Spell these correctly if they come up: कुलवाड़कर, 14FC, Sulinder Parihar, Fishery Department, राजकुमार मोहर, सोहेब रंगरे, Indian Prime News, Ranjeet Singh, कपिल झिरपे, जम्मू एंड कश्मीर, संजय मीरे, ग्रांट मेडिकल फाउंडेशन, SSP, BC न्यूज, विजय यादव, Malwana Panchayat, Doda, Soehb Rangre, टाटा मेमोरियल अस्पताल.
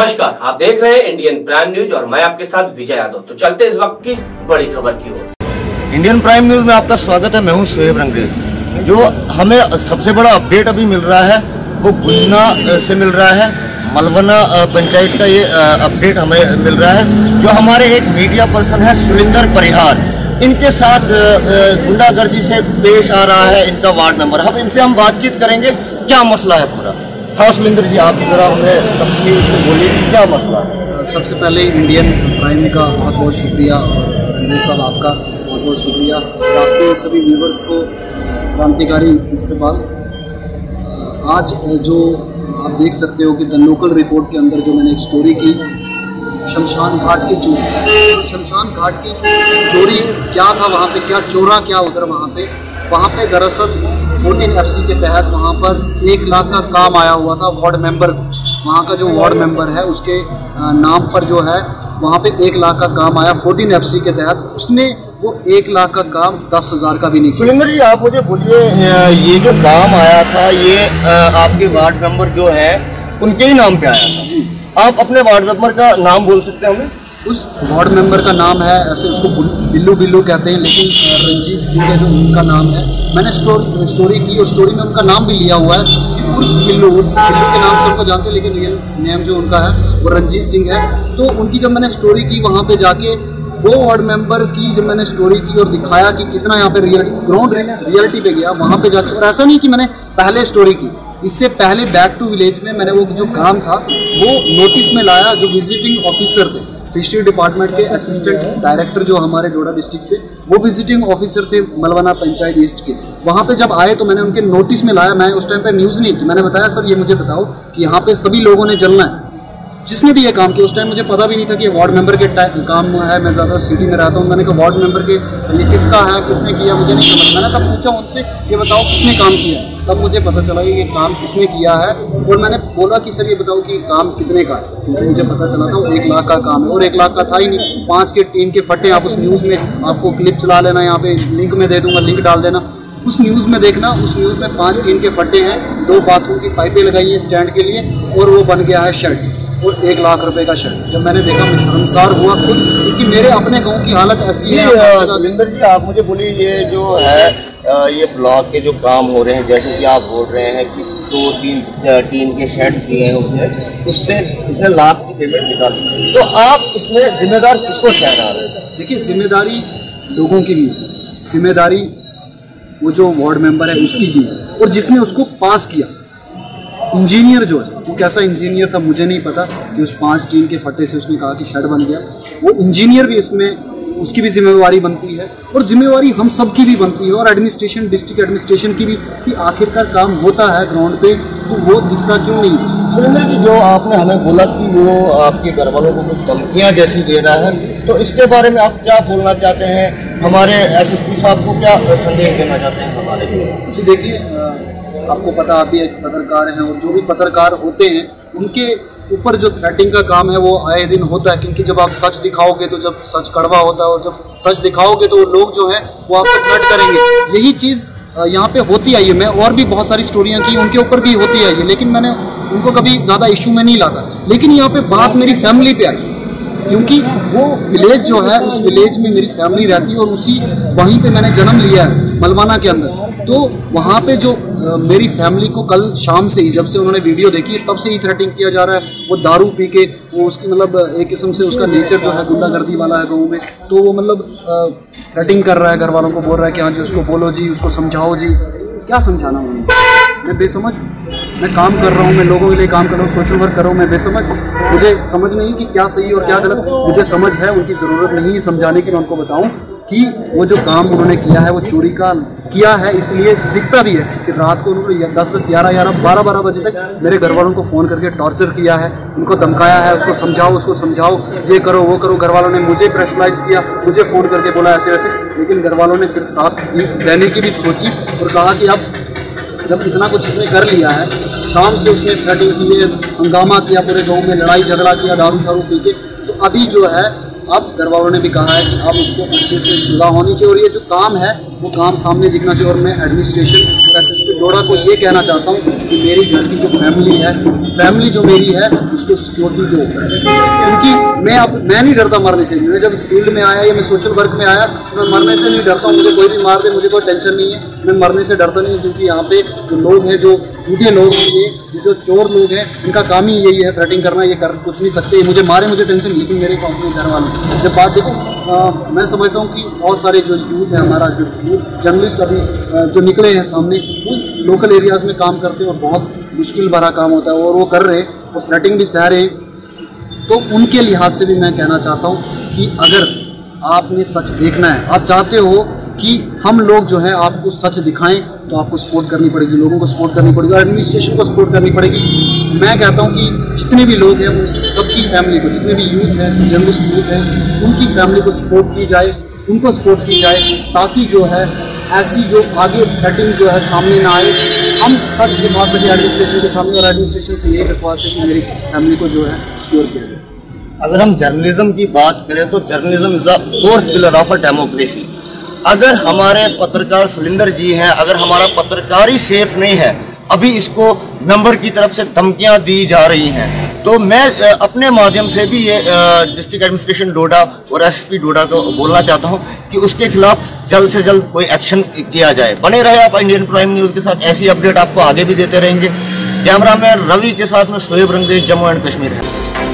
नमस्कार, आप देख रहे हैं इंडियन प्राइम न्यूज और मैं आपके साथ विजय यादव। तो चलते इस वक्त की बड़ी खबर की ओर। इंडियन प्राइम न्यूज में आपका स्वागत है। मैं हूँ सोहेब रंगरे। जो हमें सबसे बड़ा अपडेट अभी मिल रहा है वो गुजना से मिल रहा है, मलवाना पंचायत का ये अपडेट हमें मिल रहा है। जो हमारे एक मीडिया पर्सन है सुलिंदर परिहार, इनके साथ गुंडागर्दी से पेश आ रहा है इनका वार्ड मेंबर। अब इनसे हम बातचीत करेंगे क्या मसला है पूरा। हाँ सुलिंदर जी, आप जरा हमें तफसील से बोलिए कि क्या मसला है। सबसे पहले इंडियन प्राइम का बहुत बहुत शुक्रिया और रणवीर साहब आपका बहुत बहुत शुक्रिया। आपके सभी व्यूवर्स को क्रांतिकारी इस्तेमाल। आज जो आप देख सकते हो कि द लोकल रिपोर्ट के अंदर जो मैंने एक स्टोरी की, शमशान घाट की चोरी क्या था, वहाँ पे क्या चोरा क्या उधर, वहाँ पे दरअसल 14FC के तहत वहाँ पर 1 लाख का काम आया हुआ था। वार्ड मेंबर, वहाँ का जो वार्ड मेंबर है उसके नाम पर जो है वहाँ पे 1 लाख का काम आया 14FC के तहत। उसने वो 1 लाख का काम 10,000 का भी नहीं। सुलिंदर जी, आप मुझे बोलिए ये जो काम आया था ये आपके वार्ड मेंबर जो है उनके ही नाम पे आया था जी। आप अपने वार्ड मेंबर का नाम बोल सकते हैं हमें? उस वार्ड मेंबर का नाम है, ऐसे उसको बिल्लू कहते हैं, लेकिन रंजीत सिंह है जो उनका नाम है। मैंने स्टोरी की और स्टोरी में उनका नाम भी लिया हुआ है कि बिल्लू के नाम से उनको जानते हैं, लेकिन रियल नेम जो उनका है वो रंजीत सिंह है। तो उनकी जब मैंने स्टोरी की वहाँ पर जाके, वो वार्ड मेंबर की जब मैंने स्टोरी की और दिखाया कि कितना यहाँ पे रियलिटी पे गया, वहाँ पे जाके, और ऐसा नहीं कि मैंने पहले स्टोरी की, इससे पहले बैक टू विलेज में मैंने वो जो काम था वो नोटिस में लाया। जो विजिटिंग ऑफिसर थे फिशरी डिपार्टमेंट के, असिस्टेंट डायरेक्टर जो हमारे डोडा डिस्ट्रिक्ट से, वो विजिटिंग ऑफिसर थे मलवाना पंचायत ईस्ट के। वहाँ पे जब आए तो मैंने उनके नोटिस में लाया। मैं उस टाइम पे न्यूज़ नहीं थी, मैंने बताया सर ये मुझे बताओ कि यहाँ पे सभी लोगों ने जलना है, जिसने भी ये काम किया। उस टाइम मुझे पता भी नहीं था कि वार्ड मेंबर के काम है, मैं ज़्यादा सिटी में रहता हूँ। मैंने कहा वार्ड मेंबर के ये किसका है, किसने किया, मुझे नहीं समझ। मैंने तब पूछा उनसे ये बताओ किसने काम किया, तब मुझे पता चला कि ये काम किसने किया है। और मैंने बोला कि सर ये बताओ कि काम कितने का है, क्योंकि मुझे पता चला था 1 लाख का काम है, और 1 लाख का था ही नहीं, 5 के 3 के फटे। आप उस न्यूज़ में, आपको क्लिप चला लेना, यहाँ पे लिंक में दे दूँगा, लिंक डाल देना, उस न्यूज़ में देखना। उस न्यूज़ में 5 टीन के फटे हैं, 2 बाथरूम की पाइपें लगाई हैं स्टैंड के लिए, और वो बन गया है शर्ट, और 1 लाख रुपए का शर्ट। जब मैंने देखा मैं शर्मसार हुआ खुद, क्योंकि मेरे अपने गांव की हालत ऐसी है। सुलिंदर जी, आप मुझे बोलिए ये जो है ये ब्लॉक के जो काम हो रहे हैं, जैसे कि आप बोल रहे हैं कि 2-3 टीन के शर्ट्स दिए हैं उससे इसने लाख की पेमेंट निकाली, तो आप इसमें जिम्मेदार किसको ठहरा रहे हैं? देखिए, जिम्मेदारी लोगों की भी है, जिम्मेदारी वो जो वार्ड मेंबर है उसकी भी है, और जिसने उसको पास किया इंजीनियर जो है, वो कैसा इंजीनियर था मुझे नहीं पता, कि उस 5 टीन के फटे से उसने कहा कि शर्ट बन गया, वो इंजीनियर भी इसमें, उसकी भी जिम्मेवारी बनती है, और जिम्मेवारी हम सब की भी बनती है, और एडमिनिस्ट्रेशन, डिस्ट्रिक्ट एडमिनिस्ट्रेशन की भी, कि आखिरकार काम होता है ग्राउंड पे, तो वो दिखता क्यों नहीं। सुलिंदर जी, जो आपने हमें बोला कि वो आपके घर वालों को कुछ धमकियाँ जैसी दे रहा है, तो इसके बारे में आप क्या बोलना चाहते हैं? हमारे SSP साहब को क्या संदेश देना चाहते हैं हमारे लिए? जी देखिए, आपको पता, आप भी एक पत्रकार हैं, और जो भी पत्रकार होते हैं उनके ऊपर जो थ्रेटिंग का काम है वो आए दिन होता है, क्योंकि जब आप सच दिखाओगे तो जब सच कड़वा होता है, और जब सच दिखाओगे तो लोग जो हैं वो आपको थ्रेट करेंगे। यही चीज़ यहाँ पे होती आई है। मैं और भी बहुत सारी स्टोरियाँ की, उनके ऊपर भी होती आई है, लेकिन मैंने उनको कभी ज़्यादा इशू में नहीं लाता। लेकिन यहाँ पर बात मेरी फैमिली पर आई, क्योंकि वो विलेज जो है, उस विलेज में मेरी फैमिली रहती है, और उसी वहीं पे मैंने जन्म लिया है मलवाना के अंदर। तो वहाँ पे जो मेरी फैमिली को कल शाम से ही, जब से उन्होंने वीडियो देखी तब से ही थ्रेटिंग किया जा रहा है। वो दारू पी के, वो उसकी मतलब एक किस्म से उसका नेचर जो है गुंडागर्दी वाला है गाँव में, तो वो मतलब थ्रेटिंग कर रहा है, घर वालों को बोल रहा है कि हाँ जी उसको बोलो जी, उसको समझाओ जी। क्या समझाना उन्हें? मैं बेसमझ हूँ, मैं काम कर रहा हूँ, मैं लोगों के लिए काम कर रहा हूँ, सोशल वर्क कर रहा हूँ, मैं बेसमझ हूँ, मुझे समझ नहीं कि क्या सही और क्या गलत। मुझे समझ है, उनकी ज़रूरत नहीं है समझाने की। मैं उनको बताऊँ कि वो जो काम उन्होंने किया है वो चोरी का किया है, इसलिए दिखता भी है कि रात को उन्होंने 10-10, 11-11, 12-12 बजे तक मेरे घर वालों को फ़ोन करके टॉर्चर किया है, उनको धमकाया है, उसको समझाओ, उसको समझाओ, ये करो वो करो। घर वालों ने मुझे प्रेशराइज़ किया, मुझे फ़ोन करके बोला ऐसे वैसे, लेकिन घर वालों ने फिर साथ देने की भी सोची और कहा कि अब जब इतना कुछ उसने कर लिया है, काम से उसने थ्रेटिंग किए, हंगामा किया, पूरे गांव में लड़ाई झगड़ा किया, दारू शारू पी के, तो अभी जो है अब घर वालों ने भी कहा है कि अब उसको अच्छे से सुलह होनी चाहिए, और ये जो काम है वो काम सामने दिखना चाहिए। और मैं एडमिनिस्ट्रेशन और एसएसपी डोडा को ये कहना चाहता हूँ कि मेरी घर की जो फैमिली है, फैमिली जो मेरी है, उसको सिक्योरिटी दो, क्योंकि मैं नहीं डरता मरने से। मैं जब इस फील्ड में आया या मैं सोशल वर्क में आया, मैं मरने से नहीं डरता हूँ। मुझे कोई भी मार दे, मुझे कोई टेंशन नहीं है, मैं मरने से डरता नहीं, क्योंकि यहाँ पे जो लोग हैं, जो झूठे लोग हैं, जो चोर लोग हैं, इनका काम ही यही है, थ्रेटिंग करना। ये कर कुछ नहीं सकते, मुझे मारे, मुझे टेंशन, लेकिन मेरे कंपनी घर वाले जब बात देखो, मैं समझता हूँ कि बहुत सारे जो यूथ है, हमारा जो यूथ जर्नलिस्ट अभी जो निकले हैं सामने, वो लोकल एरियाज़ में काम करते हैं और बहुत मुश्किल भरा काम होता है, और वो कर रहे हैं और थ्रेटिंग भी सह रहे हैं। तो उनके लिहाज से भी मैं कहना चाहता हूँ कि अगर आपने सच देखना है, आप चाहते हो कि हम लोग जो है आपको सच दिखाएं, तो आपको सपोर्ट करनी पड़ेगी, लोगों को सपोर्ट करनी पड़ेगी और एडमिनिस्ट्रेशन को सपोर्ट करनी पड़ेगी। मैं कहता हूं कि जितने भी लोग हैं, उन सबकी फैमिली को, जितने भी यूथ हैं, जर्नलिस्ट यूथ हैं, उनकी फैमिली को सपोर्ट की जाए, उनको सपोर्ट की जाए, ताकि जो है ऐसी जो आगे थ्रेटिंग जो है सामने ना आए, हम सच दिखा सकें एडमिनिस्ट्रेशन के सामने, और एडमिनिस्ट्रेशन से यही दिखवा सकें कि मेरी फैमिली को जो है सिक्योर किया जाए। अगर हम जर्नलिज्म की बात करें तो journalism is a fourth pillar of a democracy. अगर हमारे पत्रकार सुलिंदर जी हैं, अगर हमारा पत्रकारी सेफ नहीं है, अभी इसको नंबर की तरफ से धमकियां दी जा रही हैं, तो मैं अपने माध्यम से भी ये डिस्ट्रिक्ट एडमिनिस्ट्रेशन डोडा और एसपी डोडा को बोलना चाहता हूं कि उसके खिलाफ जल्द से जल्द कोई एक्शन किया जाए। बने रहे आप इंडियन प्राइम न्यूज़ के साथ, ऐसी अपडेट आपको आगे भी देते रहेंगे। कैमरा मैन रवि के साथ में सोएब रंगरे, जम्मू एंड कश्मीर है।